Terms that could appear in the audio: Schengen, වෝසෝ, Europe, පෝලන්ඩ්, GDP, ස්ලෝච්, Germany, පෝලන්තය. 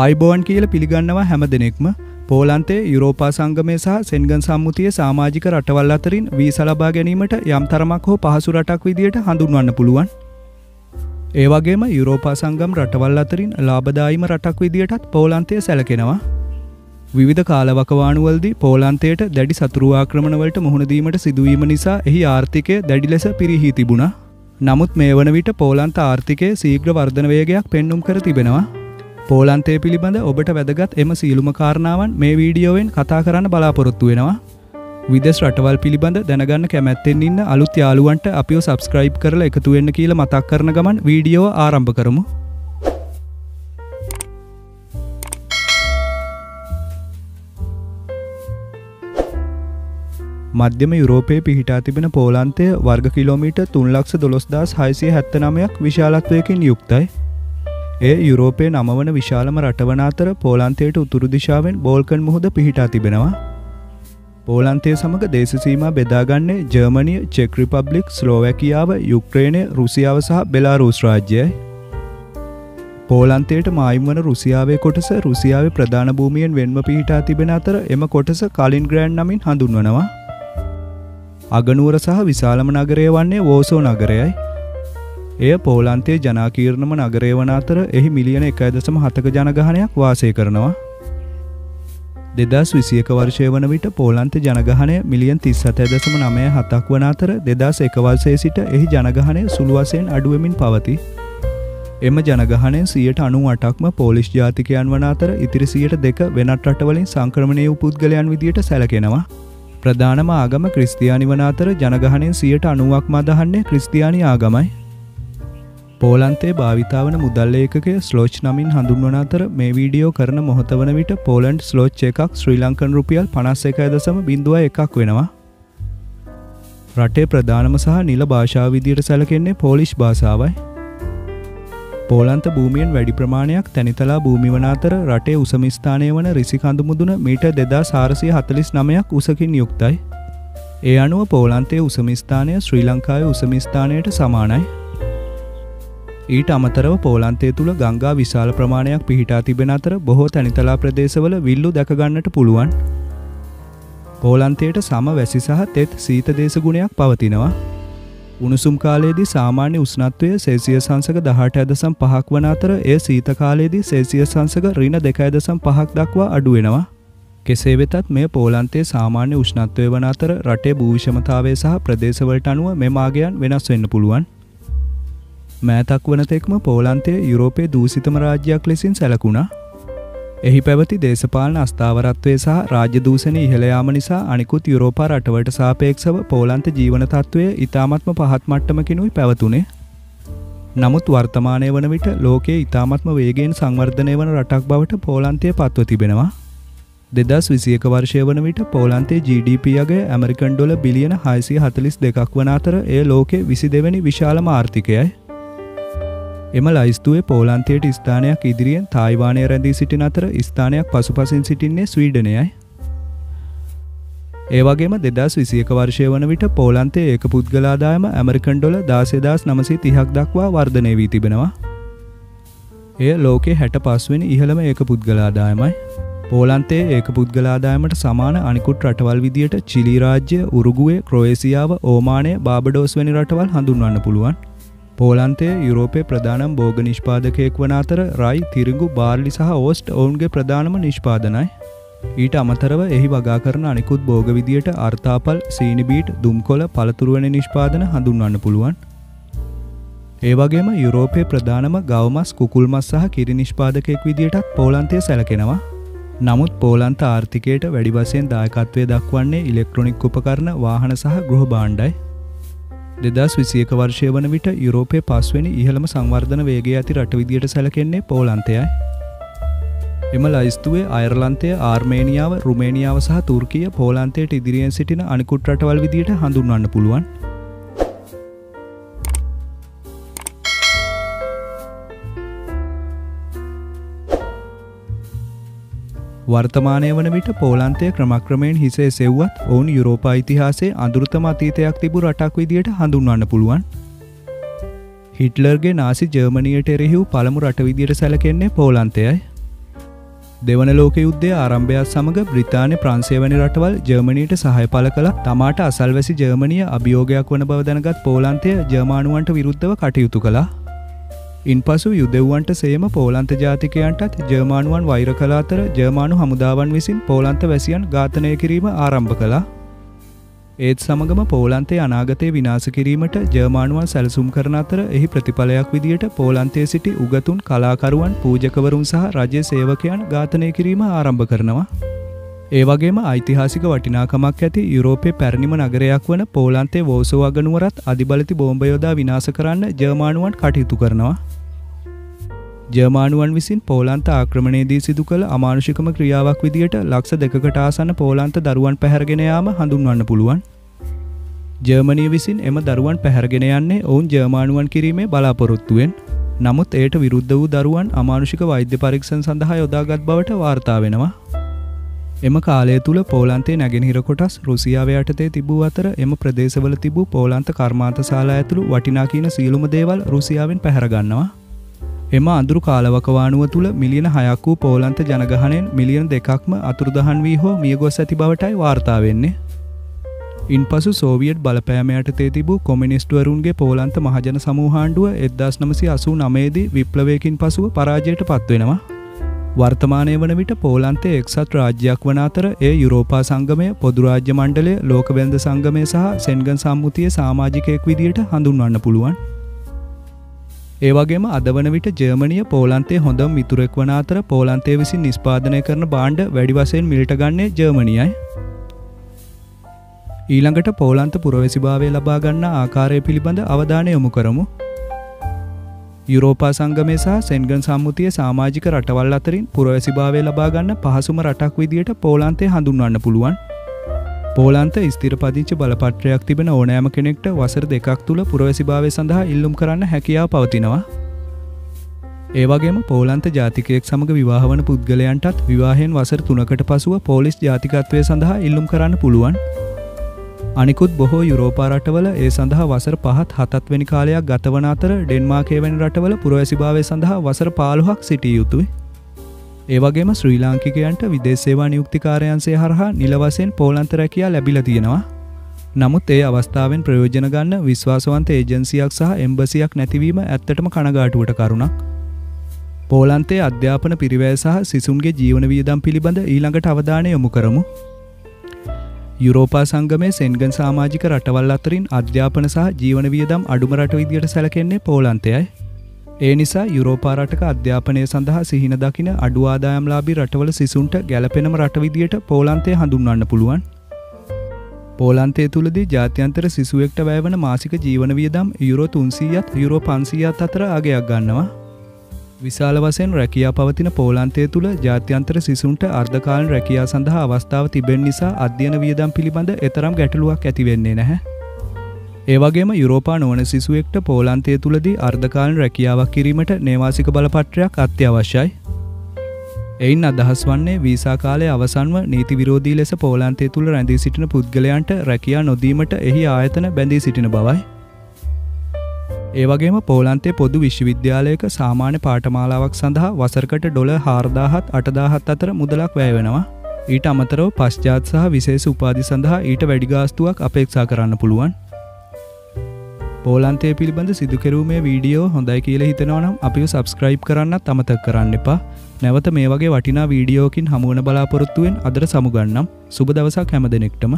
ආයිබෝන් කියලා පිළිගන්නවා හැම දිනෙකම පෝලන්තයේ යුරෝපා සංගමය සහ සෙන්ගන් සම්මුතියේ සමාජික රටවල් අතරින් වීසා ලබා ගැනීමට යම් තරමක් හෝ පහසු රටක් විදියට හඳුන්වන්න පුළුවන්. ඒ වගේම යුරෝපා සංගම් රටවල් අතරින් ලාභදායීම රටක් විදියටත් පෝලන්තය සැලකෙනවා. විවිධ කාලවකවානුවලදී පෝලන්තයට දැඩි සතුරු ආක්‍රමණ වලට මුහුණ දීමට සිදුවීම නිසා එහි ආර්ථිකය දැඩි ලෙස පිරිහී තිබුණා. නමුත් මේ වන විට පෝලන්ත ආර්ථිකයේ ශීඝ්‍ර වර්ධන වේගයක් පෙන්눔 කර තිබෙනවා. පෝලන්තය පිළිබඳ ඔබට වැදගත් එම සියලුම කාරණාවන් මේ වීඩියෝවෙන් කතා කරන්න බලාපොරොත්තු වෙනවා. විදේශ රටවල් පිළිබඳ දැනගන්න කැමැත්තෙන් ඉන්න අලුත් යාළුවන්ට අපිව subscribe කරලා එකතු වෙන්න කියලා මතක් කරන ගමන් වීඩියෝව ආරම්භ කරමු. මධ්‍යම යුරෝපයේ පිහිටා තිබෙන පෝලන්තය වර්ග කිලෝමීටර් 312679ක් විශාලත්වයකින් යුක්තයි. ඒ යුරෝපයේ නමවන විශාලම රටවන අතර පෝලන්තයට උතුරු දිශාවෙන් බෝල්කන් මුහුද පිහිටා තිබෙනවා. පෝලන්තය සමග දේශ සීමා බෙදාගන්නේ ජර්මනිය, චෙක් රිපබ්ලික්, ස්ලෝවාකියාව, යුක්‍රේනය, රුසියාව සහ බෙලාරුස් රාජ්‍යයයි. පෝලන්තයට මායිම් වන රුසියාවේ කොටස රුසියාවේ ප්‍රධාන භූමියෙන් වෙන්ව පිහිටා තිබෙන අතර එම කොටස කලින්ග්‍රෑන්ඩ් නමින් හඳුන්වනවා. අගනුවර සහ විශාලම නගරය වන්නේ වෝසෝ නගරයයි. එය පෝලන්තයේ ජනාකීර්ණම නගරය වන අතර එහි මිලියන 1.7ක ජනගහනයක් වාසය කරනවා. 2021 වර්ෂය වන විට පෝලන්ත ජනගහනය මිලියන් 37.97ක් වන අතර 2001 වර්ෂයේ සිට එහි ජනගහනය සුළු වශයෙන් අඩු වෙමින් පවතී. එම ජනගහනය 98%ක්ම පෝලිෂ් ජාතිකයන් වන අතර ඉතිරි 2% වෙනත් රටවලින් සංක්‍රමණය වූ පුද්ගලයන් විදියට සැලකෙනවා. ප්‍රධානම ආගම ක්‍රිස්තියානි වන අතර ජනගහනයෙන් 90%ක්ම අදහන්නේ ක්‍රිස්තියානි ආගමයි. පෝලන්තයේ භාවිතාවන මුදල් ඒකකය ස්ලෝච් නමින් හඳුන්වන අතර මේ වීඩියෝ කරන මොහොත වන විට පෝලන්ඩ් ස්ලෝච් එකක් ශ්‍රී ලංකන් රුපියල් 51.01ක් වෙනවා. රටේ ප්‍රධානම සහ නිල භාෂාව විදියට සැලකෙන්නේ පෝලිෂ් භාෂාවයි. පෝලන්ත භූමියෙන් වැඩි ප්‍රමාණයක් තැනිතලා භූමි වන අතර රටේ උසම ස්ථානය වන රිසිකඳු මුදුන මීටර් 2449ක් උසකින් යුක්තයි. ඒ අනුව පෝලන්තයේ උසම ස්ථානය ශ්‍රී ලංකාවේ උසම ස්ථානයට සමානයි. ඊට අමතරව පෝලන්තය තුළ ගංගා විශාල ප්‍රමාණයක් පිහිටා තිබෙන අතර බොහෝ තනිතලා ප්‍රදේශවල විල්ලු දැකගන්නට පුළුවන්. පෝලන්තයට සම වැසි සහ තෙත් සීත දේශගුණයක් පවතිනවා. උණුසුම් කාලයේදී සාමාන්‍ය උෂ්ණත්වය සෙල්සියස් අංශක 18.5ක් වන අතර එය සීත කාලයේදී සෙල්සියස් අංශක -2.5ක් දක්වා අඩු වෙනවා. කෙසේ වෙතත් මේ පෝලන්තයේ සාමාන්‍ය උෂ්ණත්වය වන අතර රටේ භූවිෂමතාවය සහ ප්‍රදේශවලට අනුව මේ මාගයන් වෙනස් වෙන්න පුළුවන්. මෑතක් වනතෙක්ම පෝලන්තය යුරෝපයේ දූෂිතම රාජ්‍යයක් ලෙසින් සැලකුණා. එහි පැවති දේශපාලන අස්ථාවරත්වය සහ රාජ්‍ය දූෂණය ඉහළ යාම නිසා අනිකුත් යුරෝපා රටවලට සාපේක්ෂව පෝලන්ත ජීවන තත්ත්වය ඉතාමත්ම පහත් මට්ටමකිනුයි පැවතුනේ. නමුත් වර්තමානය වන විට ලෝකයේ ඉතාමත්ම වේගයෙන් සංවර්ධනය වන රටක් බවට පෝලන්තය පත්ව තිබෙනවා. 2021 වර්ෂය වන විට පෝලන්තයේ GDP අගය ඇමරිකන් ඩොලර් බිලියන 642ක් වන අතර එය ලෝකයේ 22වෙනි විශාලම ආර්ථිකයයි. එම ලයිස්තුවේ පෝලන්තයට ස්ථානයක් ඉදිරියෙන් තායිවානය රැඳී සිටින අතර ස්ථානයක් පසුපසින් සිටින්නේ ස්වීඩනයයි. ඒ වගේම 2021 වර්ෂය වන විට පෝලන්තයේ ඒක පුද්ගල ආදායම ඇමරිකන් ඩොලර් 16930ක් දක්වා වර්ධනය වී තිබෙනවා. එය ලෝකයේ 65වෙනි ඉහළම ඒක පුද්ගල ආදායමයි. පෝලන්තයේ ඒක පුද්ගල ආදායමට සමාන අනිකුත් රටවල් විදියට චිලි රාජ්‍ය, උරුගුවේ, ක්‍රොයේසියාව, ඕමානය, බාබඩෝස් වැනි රටවල් හඳුන්වන්න පුළුවන්. පෝලන්තය යුරෝපයේ ප්‍රධානම භෝග නිෂ්පාදකයෙක් වන අතර රයි, තිරිඟු, බාර්ලි සහ ඕස්ට් ඔවුන්ගේ ප්‍රධානම නිෂ්පාදනයි. ඊට අමතරව එහි වගා කරන අනිකුත් භෝග විදියට අර්ථාපල්, සීනි බීට්, දුම්කොළ, පළතුරු වැනි නිෂ්පාදන හඳුන්වන්න පුළුවන්. ඒ වගේම යුරෝපයේ ප්‍රධානම ගව මස්, කුකුල් මස් සහ කිරි නිෂ්පාදකයෙක් විදියටත් පෝලන්තය සැලකෙනවා. නමුත් පෝලන්ත ආර්ථිකයට වැඩි වශයෙන් දායකත්වය දක්වන්නේ ඉලෙක්ට්‍රොනික උපකරණ, වාහන සහ ගෘහ භාණ්ඩයි. 2021 වර්ෂය වන විට යුරෝපයේ 5වෙනි ඉහළම සංවර්ධන වේගය ඇති රට විදියට සැලකෙන්නේ පෝලන්තයයි. එම ලයිස්තුවේ අයර්ලන්තය, ආර්මේනියාව, රුමේනියාව සහ තුර්කිය පෝලන්තයට ඉදිරියෙන් සිටින අනිකුත් රටවල් විදියට හඳුන්වන්න පුළුවන්. වර්තමානය වන විට පෝලන්තය ක්‍රමක්‍රමයෙන් හිස එසෙව්වත් ඔවුන් යුරෝපා ඉතිහාසයේ අඳුරතම අතීතයක් තිබූ රටක් විදියට හඳුන්වන්න පුළුවන්. හිට්ලර්ගේ නාසි ජර්මනියට එරෙහි වූ පළමු රට විදියට සැලකෙන්නේ පෝලන්තයයි. දෙවන ලෝක යුද්ධය ආරම්භයත් සමග බ්‍රිතාන්‍ය ප්‍රාන්සය වැනි රටවල් ජර්මනීට සහාය පළ කළා. තමාට අසල්වැසි ජර්මනිය අභියෝගයක් වන බව දැනගත් පෝලන්තය ජර්මානුවන්ට විරුද්ධව කටයුතු කළා. ඉන්පසු යුදෙව්වන්ට සේම පෝලන්ත ජාතිකයන්ටත් ජර්මානුවන් වෛර කළ අතර ජර්මානු හමුදාවන් විසින් පෝලන්ත වැසියන් ඝාතනය කිරීම ආරම්භ කළා. ඒත් සමගම පෝලන්තයේ අනාගතය විනාශ කිරීමට ජර්මානුවන් සැලසුම් කරන අතර එහි ප්‍රතිඵලයක් විදියට පෝලන්තයේ සිටි උගතුන් කලාකරුවන් පූජකවරුන් සහ රජයේ සේවකයන් ඝාතනය කිරීම ආරම්භ කරනවා. ඒ වගේම ඓතිහාසික වටිනාකමක් ඇති යුරෝපයේ පැරණිම නගරයක් වන පෝලන්තයේ වෝසෝවා ගනුවරත් අධිබලති බෝම්බ යොදා විනාශ කරන්න ජර්මානුවන් කටයුතු කරනවා. ජර්මානුවන් විසින් පෝලන්ත ආක්‍රමණයේදී සිදු කළ අමානුෂිකම ක්‍රියාවක් විදියට 200,000කට ආසන්න පෝලන්ත දරුවන් පැහැරගෙන යාම හඳුන්වන්න පුළුවන්. ජර්මනිය විසින් එම දරුවන් පැහැරගෙන යන්නේ ඔවුන් ජර්මානුවන් කිරීමේ බලාපොරොත්තුවෙන්. නමුත් එයට විරුද්ධ වූ දරුවන් අමානුෂික වෛද්‍ය පරීක්ෂණ සඳහා යොදාගත් බවට වාර්තා වෙනවා. එම කාලය තුල පෝලන්තයේ නැගෙනහිර කොටස් රුසියාව යටතේ තිබූ අතර එම ප්‍රදේශවල තිබූ පෝලන්ත කර්මාන්තශාලා ඇතුළු වටිනා කියන සියලුම දේවල් රුසියාවෙන් පැහැර ගන්නවා. එම අඳුරු කාලවකවානුව තුළ මිලියන 6ක් වූ පෝලන්ත ජනගහණයෙන් මිලියන 2ක්ම අතුරුදහන් වී හෝ මියගොස් ඇති බවටයි වාර්තා වෙන්නේ. ඉන්පසු සෝවියට් බලපෑම යටතේ තිබූ කොමියුනිස්ට්වරුන්ගේ පෝලන්ත මහජන සමූහාණ්ඩුව 1989 දී විප්ලවයකින් පසුව පරාජයට පත්වෙනවා. වර්තමානයේ වන විට පෝලන්තයේ එක්සත් රාජ්‍යයක් වන අතර එය යුරෝපා සංගමය, පොදු රාජ්‍ය මණ්ඩලය, ලෝක වෙළඳ සංගමය සහ සෙන්ගන් සම්මුතියේ සමාජිකයෙක් විදියට හඳුන්වන්න පුළුවන්. ඒ වගේම අද වන විට ජර්මනිය පෝලන්තයේ හොඳම මිතුරෙක් වන අතර පෝලන්තයේ විසින් නිෂ්පාදනය කරන භාණ්ඩ වැඩි වශයෙන් මිලට ගන්නේ ජර්මනියයි. ඊළඟට පෝලන්ත පුරවැසිභාවය ලබා ගන්නා ආකාරය පිළිබඳ අවධානය යොමු කරමු. යුරෝපා සංගමය සහ සෙන්ගන් සම්මුතියේ සමාජික රටවල් අතරින් පුරවැසිභාවය ලබා ගන්න පහසුම රටක් විදියට පෝලන්තය හඳුන්වන්න පුළුවන්. පෝලන්ත ස්ථිරපදිංචි බලපත්‍රයක් තිබෙන ඕනෑම කෙනෙක්ට වසර 2ක් තුළ පුරවැසිභාවය සඳහා ඉල්ලුම් කරන්න හැකියාව පවතිනවා. ඒ වගේම පෝලන්ත ජාතිකයෙක් සමග විවාහ වන පුද්ගලයන්ටත් විවාහයෙන් වසර 3කට පසුව පෝලිස් ජාතිකත්වය සඳහා ඉල්ලුම් කරන්න පුළුවන්. අනිකුත් බොහෝ යුරෝපා රටවල ඒ සඳහා වසර 5-7 වෙනි කාලයක් ගතවන අතර ඩෙන්මාර්කයේ වැනි රටවල පුරවැසිභාවය සඳහා වසර 15ක් සිටිය යුතුයි. ඒ වගේම ශ්‍රී ලාංකිකයන්ට විදේශ සේවා නියුක්තිකාරයන්සේ හරහා නිල වශයෙන් පෝලන්ත රැකියා ලැබිලා තියෙනවා. නමුත් ඒ අවස්ථාවෙන් ප්‍රයෝජන ගන්න විශ්වාසවන්ත ඒජන්සියක් සහ එම්බසියක් නැතිවීම ඇත්තටම කනගාටුවට කරුණක්. පෝලන්තයේ අධ්‍යාපන පිරිවැය සහ සිසුන්ගේ ජීවන වියදම් පිළිබඳ ඊළඟට අවධානය යොමු කරමු. යුරෝපා සංගමයේ සෙන්ගන් සමාජික රටවල් අතරින් අධ්‍යාපන සහ ජීවන වියදම් අඩුම රට විදියට සැලකෙන්නේ පෝලන්තයයි. ඒ නිසා යුරෝපා රටක අධ්‍යාපනය සඳහා සිහින දකින අඩු ආදායම්ලාභී රටවල සිසුන්ට ගැළපෙනම රට විදියට පෝලන්තය හඳුන්වන්න පුළුවන්. පෝලන්තය තුළදී ජාත්‍යන්තර සිසුවෙක්ට වැයවන මාසික ජීවන වියදම් යුරෝ 300ත් යුරෝ 500ත් අතර අගයක් ගන්නවා. විශාල වශයෙන් රැකියා පවතින පෝලන්තය තුළ ජාත්‍යන්තර සිසුන්ට අර්ධකාලීන රැකියා සඳහා අවස්ථාව තිබෙන නිසා අධ්‍යයන වියදම් පිළිබඳ එතරම් ගැටලුවක් ඇති වෙන්නේ නැහැ. ඒ වගේම යුරෝපා නොවන සිසුවෙක්ට පෝලන්තය තුළදී අර්ධකාලීන රැකියාවක් කිරීමට නේවාසික බලපත්‍රයක් අත්‍යවශ්‍යයි. එයින් අදහස් වන්නේ වීසා කාලයේ අවසන්ව නීති විරෝධී ලෙස පෝලන්තය තුළ රැඳී සිටින පුද්ගලයන්ට රැකියා නොදීමට එහි ආයතන බැඳී සිටින බවයි. ඒ වගේම පෝලන්තයේ පොදු විශ්වවිද්‍යාලයක සාමාන්‍ය පාඨමාලාවක් සඳහා වසරකට ඩොලර් 4000-8000 අතර මුදලක් වැය වෙනවා. ඊට අමතරව පශ්චාත් සහ විශේෂ උපාධි සඳහා ඊට වැඩි ගාස්තුවක් අපේක්ෂා කරන්න පුළුවන්. පෝලන්තය පිළිබඳ සිදුකරුමේ වීඩියෝ හොඳයි කියල හිතනවනම් අපිව සබස්ක්‍රයිබ් කරන්නත් අමතක් කරන්න එපා. නැවත මේ වගේ වටිනා වීඩියෝකින් හමුවන බලාපොරොත්තුවෙන් අදට සමුගන්නම්. සුබ දවසක් හැම දෙනෙක්ටම.